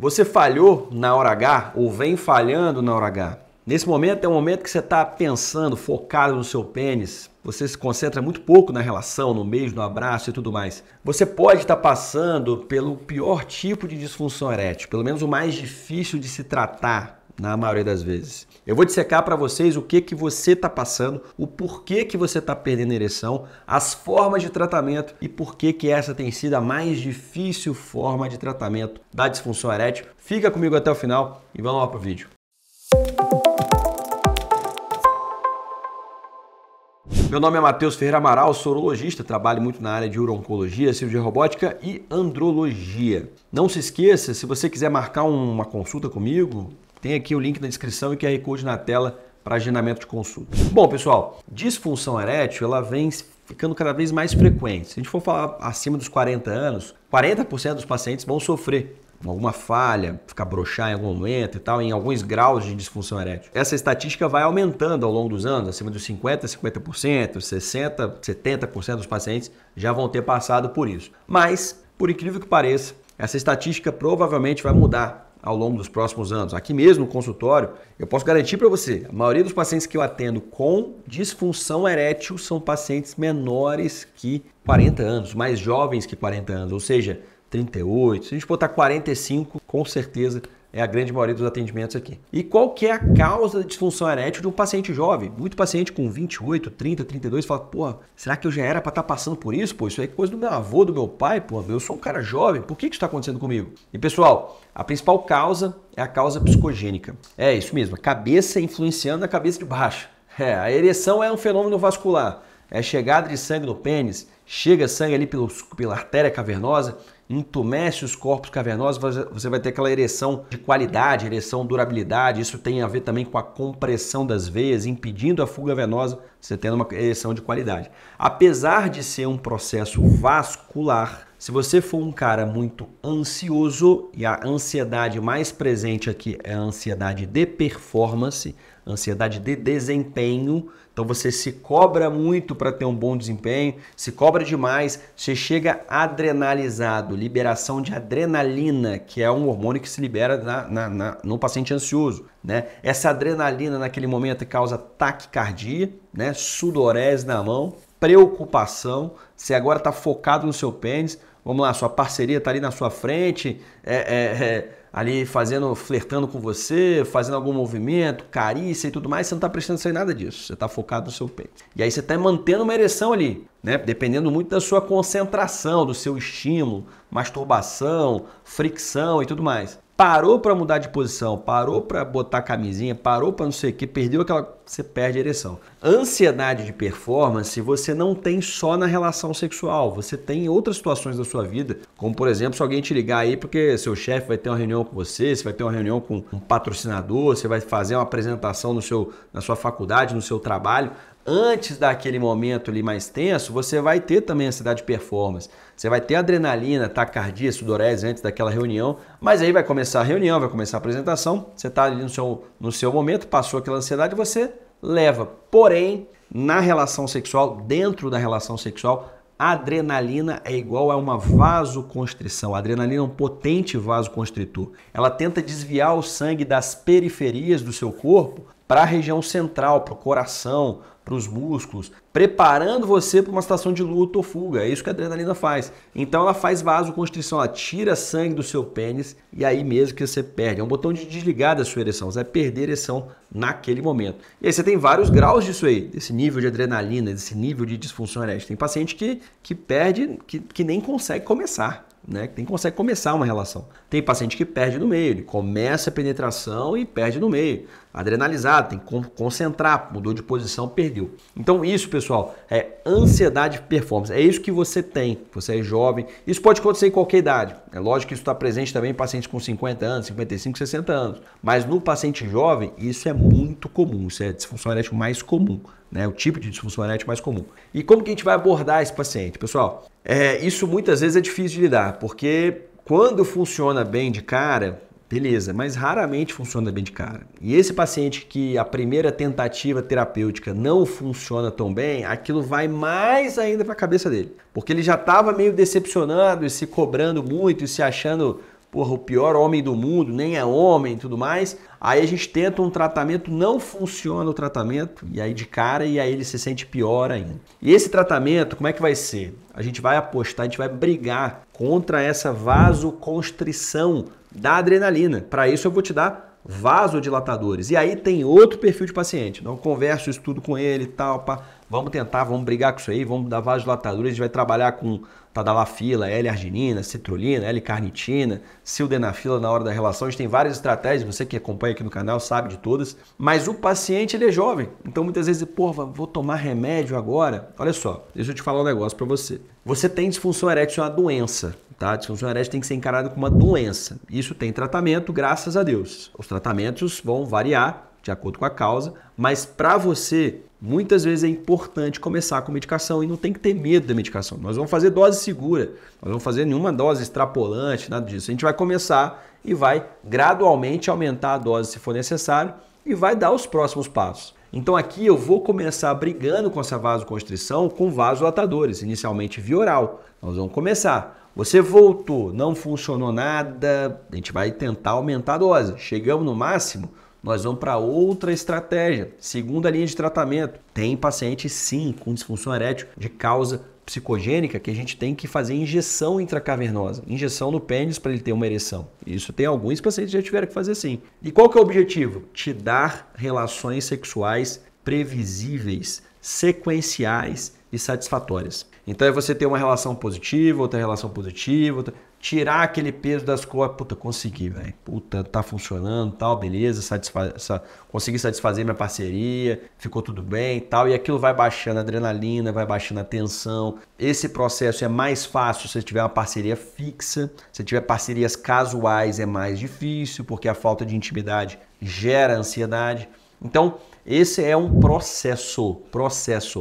Você falhou na hora H ou vem falhando na hora H? Nesse momento é um momento que você está pensando, focado no seu pênis. Você se concentra muito pouco na relação, no beijo, no abraço e tudo mais. Você pode estar passando pelo pior tipo de disfunção erétil, pelo menos o mais difícil de se tratar na maioria das vezes. Eu vou dissecar para vocês o que você está passando, o porquê que você está perdendo a ereção, as formas de tratamento e por que essa tem sido a mais difícil forma de tratamento da disfunção erétil. Fica comigo até o final e vamos lá para o vídeo. Meu nome é Matheus Ferreira Amaral, sou urologista, trabalho muito na área de urooncologia, cirurgia robótica e andrologia. Não se esqueça, se você quiser marcar uma consulta comigo, tem aqui o link na descrição e o QR Code na tela para agendamento de consulta. Bom, pessoal, disfunção erétil ela vem ficando cada vez mais frequente. Se a gente for falar acima dos 40 anos, 40% dos pacientes vão sofrer alguma falha, ficar broxar em algum momento e tal, em alguns graus de disfunção erétil. Essa estatística vai aumentando ao longo dos anos, acima dos 50%, 50%, 60%, 70% dos pacientes já vão ter passado por isso. Mas, por incrível que pareça, essa estatística provavelmente vai mudar ao longo dos próximos anos. Aqui mesmo no consultório, eu posso garantir para você, a maioria dos pacientes que eu atendo com disfunção erétil são pacientes menores que 40 anos, mais jovens que 40 anos, ou seja, 38, se a gente botar 45, com certeza é a grande maioria dos atendimentos aqui. E qual que é a causa da disfunção erétil de um paciente jovem? Muito paciente com 28, 30, 32 fala, pô, será que eu já era para estar passando por isso? Pô, isso aí é coisa do meu avô, do meu pai, pô, eu sou um cara jovem, por que isso está acontecendo comigo? E pessoal, a principal causa é a causa psicogênica. É isso mesmo, a cabeça influenciando a cabeça de baixo. É, a ereção é um fenômeno vascular, é chegada de sangue no pênis, chega sangue ali pela artéria cavernosa, entumece os corpos cavernosos, você vai ter aquela ereção de qualidade, ereção durabilidade, isso tem a ver também com a compressão das veias, impedindo a fuga venosa, você tendo uma ereção de qualidade. Apesar de ser um processo vascular, se você for um cara muito ansioso, e a ansiedade mais presente aqui é a ansiedade de performance, ansiedade de desempenho, então você se cobra muito para ter um bom desempenho, se cobra demais, você chega adrenalizado, liberação de adrenalina, que é um hormônio que se libera no paciente ansioso, né? Essa adrenalina naquele momento causa taquicardia, né? Sudorese na mão, preocupação, você agora está focado no seu pênis, vamos lá, sua parceria está ali na sua frente, ali flertando com você, fazendo algum movimento, carícia e tudo mais, você não está prestando em nada disso, você está focado no seu pênis. E aí você está mantendo uma ereção ali, né? Dependendo muito da sua concentração, do seu estímulo, masturbação, fricção e tudo mais. Parou para mudar de posição, parou para botar camisinha, parou para não sei o que, perdeu aquela... você perde a ereção. Ansiedade de performance você não tem só na relação sexual, você tem em outras situações da sua vida, como por exemplo, se alguém te ligar aí porque seu chefe vai ter uma reunião com você, você vai ter uma reunião com um patrocinador, você vai fazer uma apresentação na sua faculdade, no seu trabalho. Antes daquele momento ali mais tenso, você vai ter também ansiedade de performance. Você vai ter adrenalina, taquicardia, sudorese antes daquela reunião, mas aí vai começar a reunião, vai começar a apresentação, você está ali no seu momento, passou aquela ansiedade, você leva. Porém, na relação sexual, dentro da relação sexual, a adrenalina é igual a uma vasoconstrição. A adrenalina é um potente vasoconstritor. Ela tenta desviar o sangue das periferias do seu corpo para a região central, para o coração, para os músculos, preparando você para uma situação de luta ou fuga. É isso que a adrenalina faz. Então ela faz vasoconstrição, ela tira sangue do seu pênis e aí mesmo que você perde. É um botão de desligar da sua ereção, você vai perder a ereção naquele momento. E aí você tem vários graus disso aí, desse nível de adrenalina, desse nível de disfunção erétil. Tem paciente que perde, que nem consegue começar. Né? Nem consegue começar uma relação. Tem paciente que perde no meio, ele começa a penetração e perde no meio. Adrenalizado, tem que concentrar, mudou de posição, perdeu. Então isso, pessoal, é ansiedade de performance. É isso que você tem, você é jovem. Isso pode acontecer em qualquer idade. É lógico que isso está presente também em pacientes com 50 anos, 55, 60 anos. Mas no paciente jovem, isso é muito comum. Isso é a disfunção erétil mais comum, né? O tipo de disfunção erétil mais comum. E como que a gente vai abordar esse paciente? Pessoal, isso muitas vezes é difícil de lidar, porque quando funciona bem de cara... beleza, mas raramente funciona bem de cara. E esse paciente que a primeira tentativa terapêutica não funciona tão bem, aquilo vai mais ainda para a cabeça dele. Porque ele já estava meio decepcionado e se cobrando muito e se achando porra, o pior homem do mundo, nem é homem e tudo mais. Aí a gente tenta um tratamento, não funciona o tratamento, e aí de cara, e aí ele se sente pior ainda. E esse tratamento, como é que vai ser? A gente vai apostar, a gente vai brigar contra essa vasoconstrição da adrenalina. Para isso eu vou te dar vasodilatadores. E aí tem outro perfil de paciente. Então eu converso isso tudo com ele e tal, pá. Vamos tentar, vamos brigar com isso aí, vamos dar vasodilatadores, a gente vai trabalhar com tadalafila, L-arginina, citrulina, L-carnitina, sildenafila na hora da relação. A gente tem várias estratégias, você que acompanha aqui no canal sabe de todas. Mas o paciente, ele é jovem, então muitas vezes, pô, vou tomar remédio agora. Olha só, deixa eu te falar um negócio pra você. Você tem disfunção erétil, é uma doença, tá? Disfunção erétil tem que ser encarada como uma doença. Isso tem tratamento, graças a Deus. Os tratamentos vão variar de acordo com a causa, mas para você, muitas vezes é importante começar com medicação e não tem que ter medo da medicação. Nós vamos fazer dose segura, nós não vamos fazer nenhuma dose extrapolante, nada disso. A gente vai começar e vai gradualmente aumentar a dose se for necessário e vai dar os próximos passos. Então aqui eu vou começar brigando com essa vasoconstrição com vasodilatadores, inicialmente via oral. Nós vamos começar. Você voltou, não funcionou nada, a gente vai tentar aumentar a dose. Chegamos no máximo, nós vamos para outra estratégia, segunda linha de tratamento. Tem paciente, sim, com disfunção erétil de causa psicogênica que a gente tem que fazer injeção intracavernosa, injeção no pênis para ele ter uma ereção. Isso tem alguns pacientes que já tiveram que fazer, sim. E qual que é o objetivo? Te dar relações sexuais previsíveis, sequenciais e satisfatórias. Então é você ter uma relação positiva, outra relação positiva, outra... tirar aquele peso das costas. Puta, consegui, velho. Puta, tá funcionando, tal, beleza, consegui satisfazer minha parceria, ficou tudo bem, tal. E aquilo vai baixando a adrenalina, vai baixando a tensão. Esse processo é mais fácil se você tiver uma parceria fixa. Se tiver parcerias casuais é mais difícil, porque a falta de intimidade gera ansiedade. Então, esse é um processo.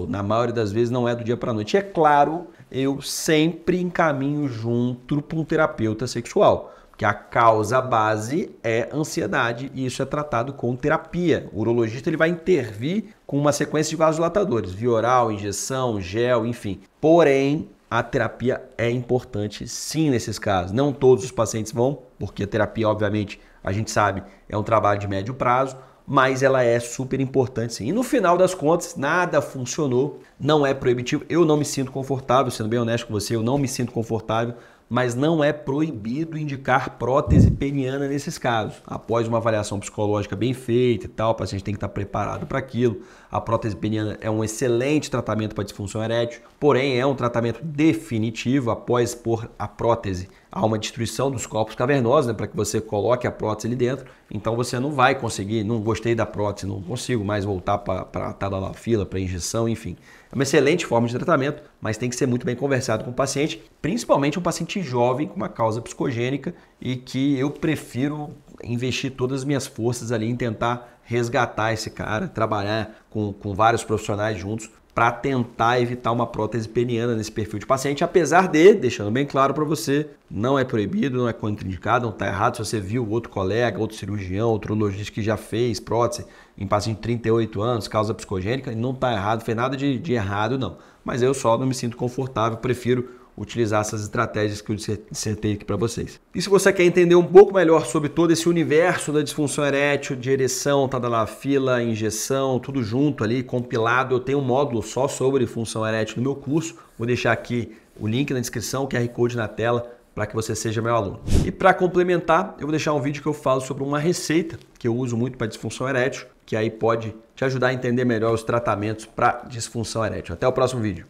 Na maioria das vezes não é do dia para a noite. E é claro, eu sempre encaminho junto para um terapeuta sexual, porque a causa base é ansiedade e isso é tratado com terapia. O urologista ele vai intervir com uma sequência de vasodilatadores, via oral, injeção, gel, enfim. Porém, a terapia é importante sim nesses casos. Não todos os pacientes vão, porque a terapia, obviamente, a gente sabe, é um trabalho de médio prazo, mas ela é super importante sim. E no final das contas, nada funcionou, não é proibitivo. Eu não me sinto confortável, sendo bem honesto com você, eu não me sinto confortável, mas não é proibido indicar prótese peniana nesses casos. Após uma avaliação psicológica bem feita e tal, o paciente tem que estar preparado para aquilo. A prótese peniana é um excelente tratamento para disfunção erétil, porém é um tratamento definitivo após pôr a prótese. Há uma destruição dos corpos cavernosos, né, para que você coloque a prótese ali dentro. Então você não vai conseguir, não gostei da prótese, não consigo mais voltar para a tadalafila, para injeção, enfim. É uma excelente forma de tratamento, mas tem que ser muito bem conversado com o paciente, principalmente um paciente jovem com uma causa psicogênica e que eu prefiro investir todas as minhas forças ali em tentar resgatar esse cara, trabalhar com vários profissionais juntos para tentar evitar uma prótese peniana nesse perfil de paciente, apesar de, deixando bem claro para você, não é proibido, não é contraindicado, não está errado. Se você viu outro colega, outro cirurgião, outro urologista que já fez prótese em paciente de 38 anos, causa psicogênica, não está errado, não fez nada de errado não. Mas eu só não me sinto confortável, prefiro utilizar essas estratégias que eu dissertei aqui para vocês. E se você quer entender um pouco melhor sobre todo esse universo da disfunção erétil, de ereção, tadalafila, injeção, tudo junto ali, compilado, eu tenho um módulo só sobre função erétil no meu curso. Vou deixar aqui o link na descrição, o QR Code na tela, para que você seja meu aluno. E para complementar, eu vou deixar um vídeo que eu falo sobre uma receita que eu uso muito para disfunção erétil, que aí pode te ajudar a entender melhor os tratamentos para disfunção erétil. Até o próximo vídeo.